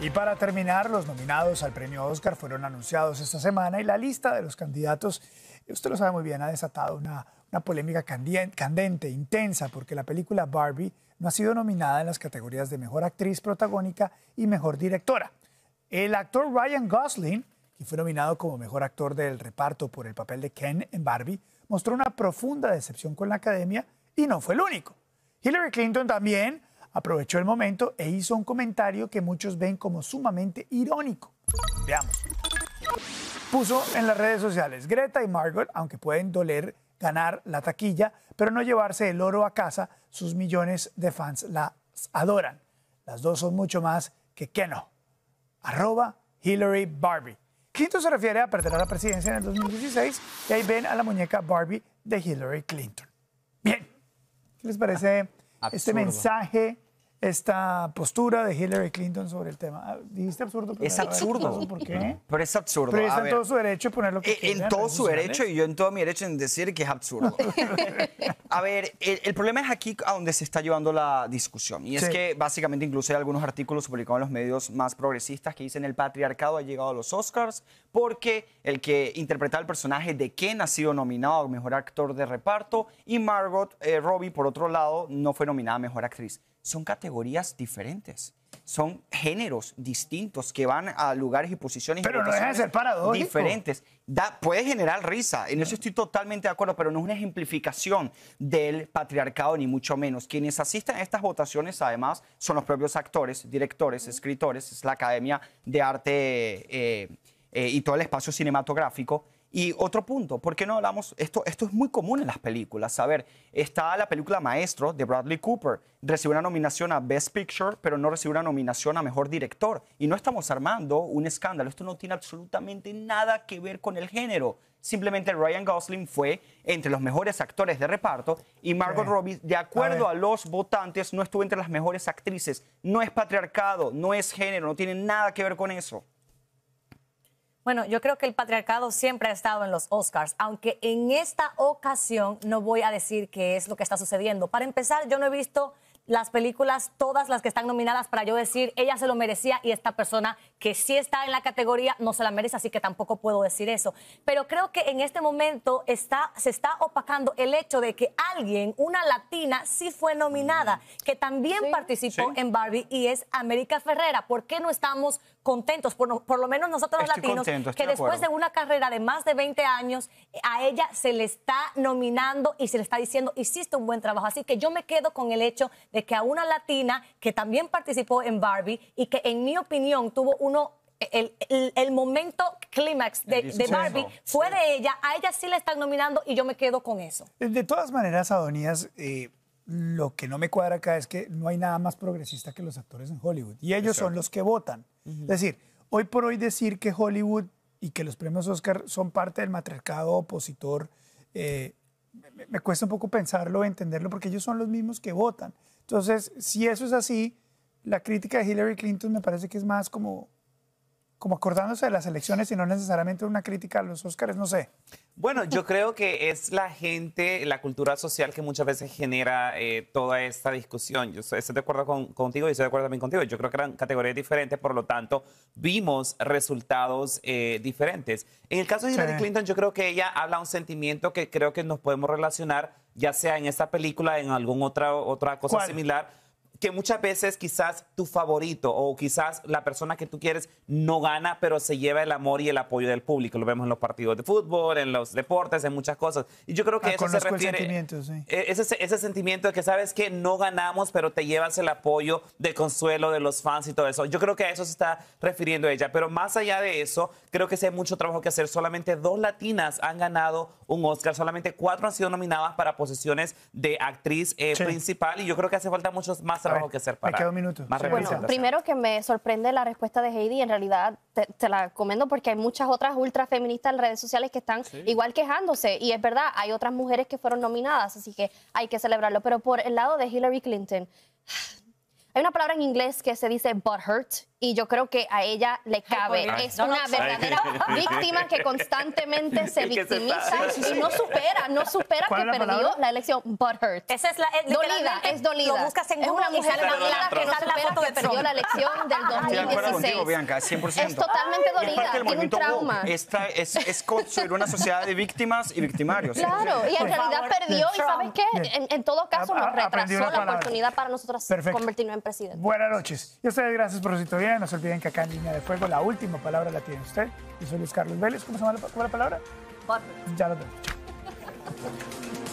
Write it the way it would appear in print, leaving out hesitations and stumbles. Y para terminar, los nominados al Premio Oscar fueron anunciados esta semana y la lista de los candidatos, usted lo sabe muy bien, ha desatado una polémica candente, intensa, porque la película Barbie no ha sido nominada en las categorías de Mejor Actriz Protagónica y Mejor Directora. El actor Ryan Gosling, que fue nominado como Mejor Actor del Reparto por el papel de Ken en Barbie, mostró una profunda decepción con la Academia y no fue el único. Hillary Clinton también aprovechó el momento e hizo un comentario que muchos ven como sumamente irónico. Veamos. Puso en las redes sociales: Greta y Margot, aunque pueden doler ganar la taquilla, pero no llevarse el oro a casa, sus millones de fans las adoran. Las dos son mucho más que Keno. @Hillary Barbie. Clinton se refiere a perder a la presidencia en el 2016 y ahí ven a la muñeca Barbie de Hillary Clinton. Bien, ¿qué les parece este mensaje, esta postura de Hillary Clinton sobre el tema? ¿Dijiste absurdo? Es absurdo. ¿Por qué? Pero es absurdo. Pero está en todo su derecho poner lo que quiera. En todo su derecho y yo en todo mi derecho en decir que es absurdo. A ver, el problema es aquí a donde se está llevando la discusión. Y es que básicamente incluso hay algunos artículos publicados en los medios más progresistas que dicen el patriarcado ha llegado a los Oscars porque el que interpretaba el personaje de Ken ha sido nominado a Mejor Actor de Reparto y Margot Robbie, por otro lado, no fue nominada a Mejor Actriz. Son categorías diferentes, son géneros distintos que van a lugares y posiciones pero no deja de ser paradójico. Diferentes. Puede generar risa, en eso estoy totalmente de acuerdo, pero no es una ejemplificación del patriarcado ni mucho menos. Quienes asisten a estas votaciones, además, son los propios actores, directores, escritores, es la Academia de Arte y todo el espacio cinematográfico. Y otro punto, ¿por qué no hablamos? Esto es muy común en las películas. A ver, está la película Maestro de Bradley Cooper. Recibe una nominación a Best Picture, pero no recibe una nominación a Mejor Director. Y no estamos armando un escándalo. Esto no tiene absolutamente nada que ver con el género. Simplemente Ryan Gosling fue entre los mejores actores de reparto y Margot Robbie, de acuerdo a los votantes, no estuvo entre las mejores actrices. No es patriarcado, no es género, no tiene nada que ver con eso. Bueno, yo creo que el patriarcado siempre ha estado en los Oscars, aunque en esta ocasión no voy a decir qué es lo que está sucediendo. Para empezar, yo no he visto las películas, todas las que están nominadas, para yo decir, ella se lo merecía y esta persona que sí está en la categoría no se la merece, así que tampoco puedo decir eso. Pero creo que en este momento se está opacando el hecho de que alguien, una latina, sí fue nominada, que también participó en Barbie y es América Ferrera. ¿Por qué no estamos contentos? Por lo menos nosotros los latinos, que después de una carrera de más de 20 años, a ella se le está nominando y se le está diciendo, hiciste un buen trabajo. Así que yo me quedo con el hecho de que a una latina que también participó en Barbie y que, en mi opinión, tuvo el momento clímax de Barbie, fue de ella. A ella sí la están nominando y yo me quedo con eso. De todas maneras, Adonías, lo que no me cuadra acá es que no hay nada más progresista que los actores en Hollywood. Y ellos son los que votan. Es decir, hoy por hoy decir que Hollywood y que los premios Oscar son parte del matriarcado opositor, me cuesta un poco pensarlo, entenderlo, porque ellos son los mismos que votan. Entonces, si eso es así, la crítica de Hillary Clinton me parece que es más como acordándose de las elecciones y no necesariamente una crítica a los Óscares, no sé. Bueno, yo creo que es la gente, la cultura social que muchas veces genera toda esta discusión. Yo estoy de acuerdo contigo y estoy de acuerdo también contigo. Yo creo que eran categorías diferentes, por lo tanto, vimos resultados diferentes. En el caso de Hillary Clinton, yo creo que ella habla un sentimiento que creo que nos podemos relacionar, ya sea en esta película, en alguna otra cosa similar, que muchas veces quizás tu favorito o quizás la persona que tú quieres no gana, pero se lleva el amor y el apoyo del público. Lo vemos en los partidos de fútbol, en los deportes, en muchas cosas. Y yo creo que eso se refiere... Ese sentimiento de que sabes que no ganamos, pero te llevas el apoyo del consuelo de los fans y todo eso. Yo creo que a eso se está refiriendo ella. Pero más allá de eso, creo que sí hay mucho trabajo que hacer. Solamente 2 latinas han ganado un Oscar. Solamente 4 han sido nominadas para posiciones de actriz principal. Y yo creo que hace falta muchos más trabajo que hacer para... Me queda un minuto. Bueno, primero que me sorprende la respuesta de Heidi, en realidad te la comento porque hay muchas otras ultrafeministas en redes sociales que están igual quejándose y es verdad, hay otras mujeres que fueron nominadas, así que hay que celebrarlo, pero por el lado de Hillary Clinton... Hay una palabra en inglés que se dice butthurt y yo creo que a ella le cabe. Es una verdadera víctima que constantemente se victimiza y no supera que perdió la elección. Butthurt. Esa es la dolida, es dolida. Lo buscas en Google, es una mujer dolida que no supera que perdió la elección del 2016. Es totalmente dolida, tiene un trauma. Es construir una sociedad de víctimas y victimarios. Claro, y en realidad perdió y ¿sabes qué? En todo caso nos retrasó la oportunidad para nosotros convertirnos en presidente. Buenas noches. Y ustedes, gracias por su sintonía. No se olviden que acá en Línea de Fuego la última palabra la tiene usted. Yo soy Luis Carlos Vélez. ¿Cómo se llama la palabra? Ya lo tengo.